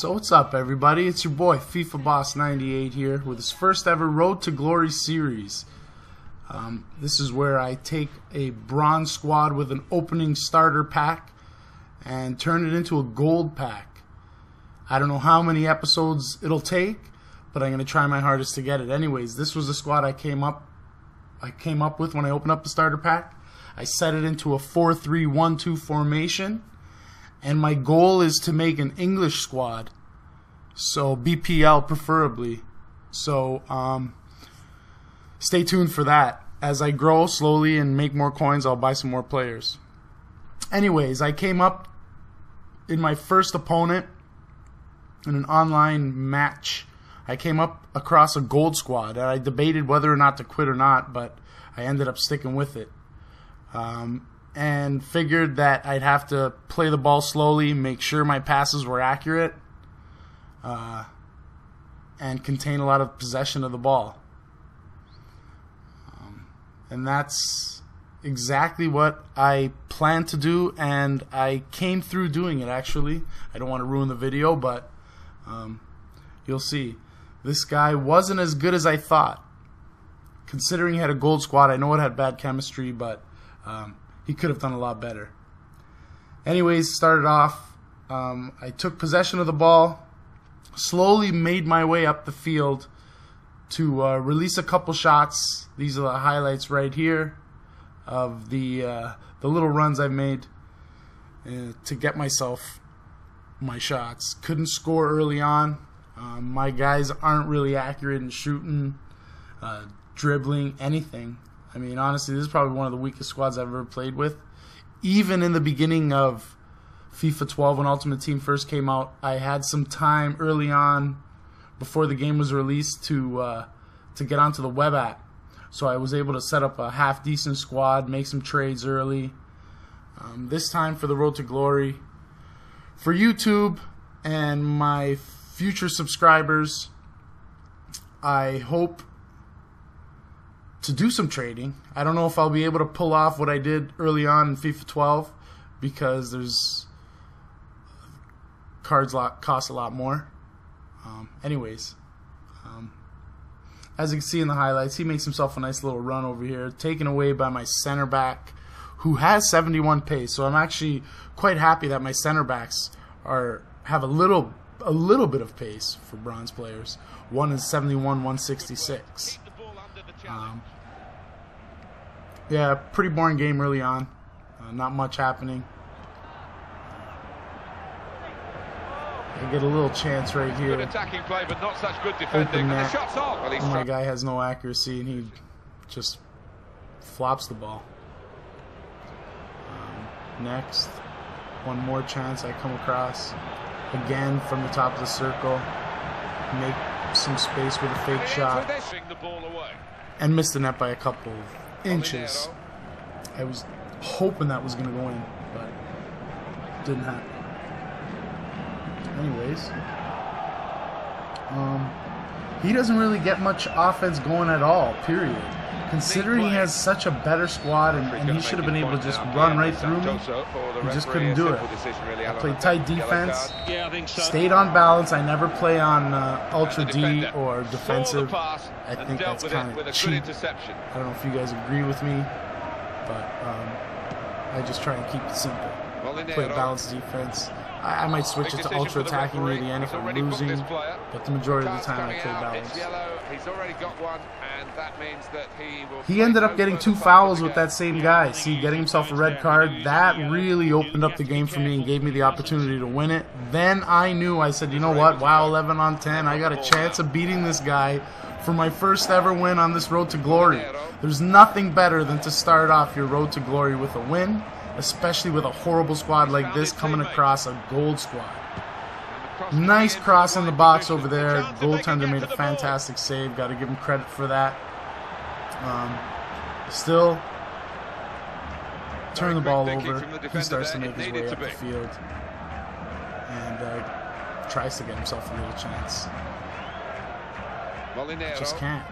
So what's up everybody, it's your boy FIFA Boss 98 here with his first ever Road to Glory series. This is where I take a bronze squad with an opening starter pack and turn it into a gold pack. I don't know how many episodes it'll take, but I'm going to try my hardest to get it. Anyways, this was the squad I came up with when I opened up the starter pack. I set it into a 4-3-1-2 formation. And my goal is to make an English squad, so BPL preferably. So stay tuned for that. As I grow slowly and make more coins, I'll buy some more players. Anyways, I came up in my first opponent in an online match. I came up across a gold squad, and I debated whether or not to quit or not, but I ended up sticking with it. And figured that I'd have to play the ball slowly, make sure my passes were accurate, and contain a lot of possession of the ball. And that's exactly what I planned to do, and I came through doing it, actually. I don't want to ruin the video, but you'll see. This guy wasn't as good as I thought. Considering he had a gold squad, I know it had bad chemistry, but he could have done a lot better. Anyways, started off, I took possession of the ball, slowly made my way up the field to release a couple shots. These are the highlights right here of the little runs I've made to get myself my shots. Couldn't score early on. My guys aren't really accurate in shooting, dribbling, anything. I mean, honestly, this is probably one of the weakest squads I've ever played with. Even in the beginning of FIFA 12, when Ultimate Team first came out, I had some time early on before the game was released to get onto the web app. So I was able to set up a half-decent squad, make some trades early. This time for the Road to Glory, for YouTube and my future subscribers, I hope to do some trading. I don't know if I'll be able to pull off what I did early on in FIFA 12 because there's cards cost a lot more. Anyways, as you can see in the highlights, he makes himself a nice little run over here, taken away by my center back, who has 71 pace. So I'm actually quite happy that my center backs have a little bit of pace for bronze players. One is 71, 166. Yeah, pretty boring game early on. Not much happening. I get a little chance right here. Good attacking play, but not such good defending. And the shot's off. Well, my guy has no accuracy, and he just flops the ball. Next, one more chance. I come across again from the top of the circle. Make some space with a fake shot and missed the net by a couple of inches. I was hoping that was going to go in, but it didn't happen. Anyways, he doesn't really get much offense going at all, period. Considering he has such a better squad, and he should have been able to just run right through me, he just couldn't do it. I played tight defense, stayed on balance. I never play on Ultra D or defensive. I think that's kind of cheap. I don't know if you guys agree with me, but I just try and keep it simple. Play balanced defense. I might switch it to ultra attacking near the end if I'm losing, but the majority of the time I play balanced. He ended up getting two fouls with that same guy. See, getting himself a red card, that really opened up the game for me and gave me the opportunity to win it. Then I knew, I said, you know what, wow, 11 on 10, I got a chance of beating this guy for my first ever win on this Road to Glory. There's nothing better than to start off your Road to Glory with a win, especially with a horrible squad like this coming across a gold squad. Nice cross in the box over there. Goaltender made a fantastic save. Got to give him credit for that. Still, turn the ball over. He starts to make his way up the field and tries to get himself a little chance. Just can't.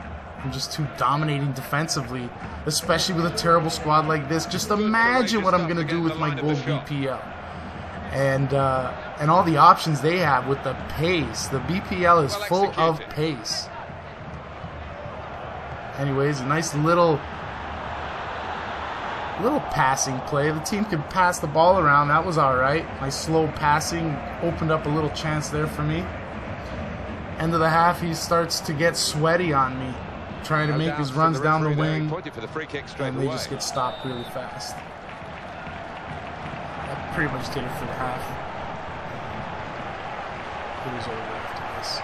I'm just too dominating defensively, especially with a terrible squad like this. Just imagine what I'm going to do with my gold BPL. and all the options they have with the pace. The BPL is full of pace. Anyways, a nice little passing play. The team could pass the ball around. That was all right. My slow passing opened up a little chance there for me. End of the half, he starts to get sweaty on me, trying to make his runs down the wing, and they just get stopped really fast. That pretty much did it for the half. It was over after this.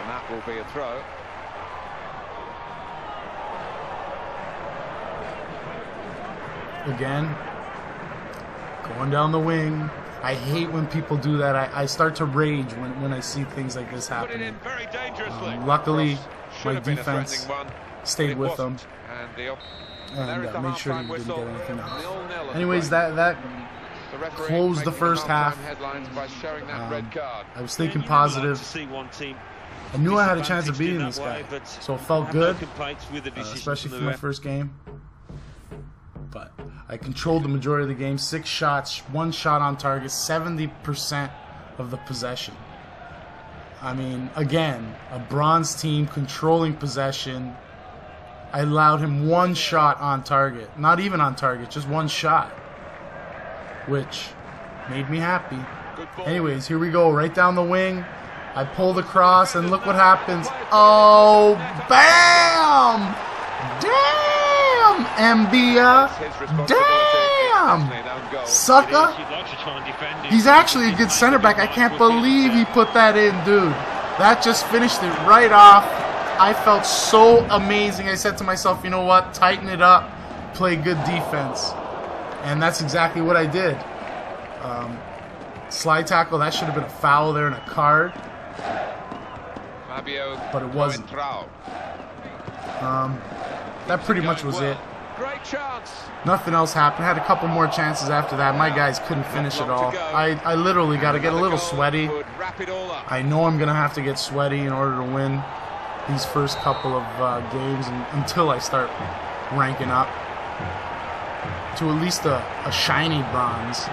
And that will be a throw. Again, going down the wing. I hate when people do that. I start to rage when I see things like this happening. Luckily, my defense stayed with them and made sure they didn't get anything off. Anyways, that closed the first half. I was thinking positive. I knew I had a chance of beating this guy, so it felt good, especially for my first game. But I controlled the majority of the game. 6 shots, 1 shot on target, 70% of the possession. I mean, again, a bronze team controlling possession. I allowed him 1 shot on target. Not even on target, just 1 shot. Which made me happy. Anyways, here we go, right down the wing. I pull the cross, and look what happens. Oh, bam! Damn! Mbia, damn, sucker. He's actually a good center back. I can't believe he put that in, dude. That just finished it right off. I felt so amazing. I said to myself, you know what, tighten it up, play good defense, and that's exactly what I did. Slide tackle, that should have been a foul there and a card, but it wasn't. That pretty much was it. Nothing else happened. Had a couple more chances after that. My guys couldn't finish it all. I literally got to get a little sweaty. I know I'm going to have to get sweaty in order to win these first couple of games until I start ranking up to at least a shiny bronze.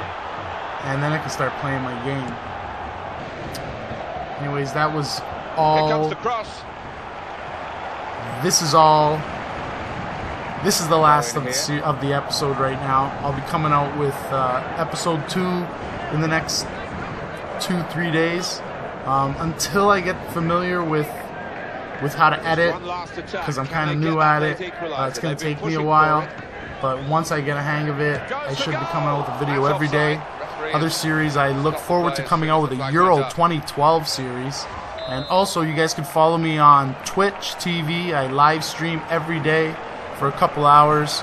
And then I can start playing my game. Anyways, that was all. This is all. This is the last of the episode right now. I'll be coming out with episode 2 in the next 2-3 days. Until I get familiar with how to edit, because I'm kind of new at it. It's going to take me a while, but once I get a hang of it, I should be coming out with a video every day. Other series, I look forward to coming out with a Euro 2012 series. And also, you guys can follow me on Twitch TV. I live stream every day for a couple hours.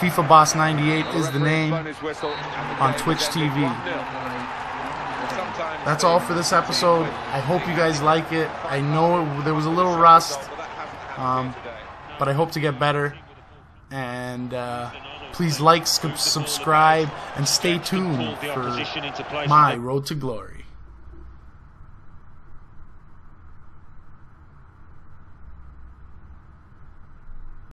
FIFA Boss 98 is the name on Twitch TV. That's all for this episode. I hope you guys like it. I know there was a little rust, but I hope to get better. And please like, subscribe, and stay tuned for my Road to Glory.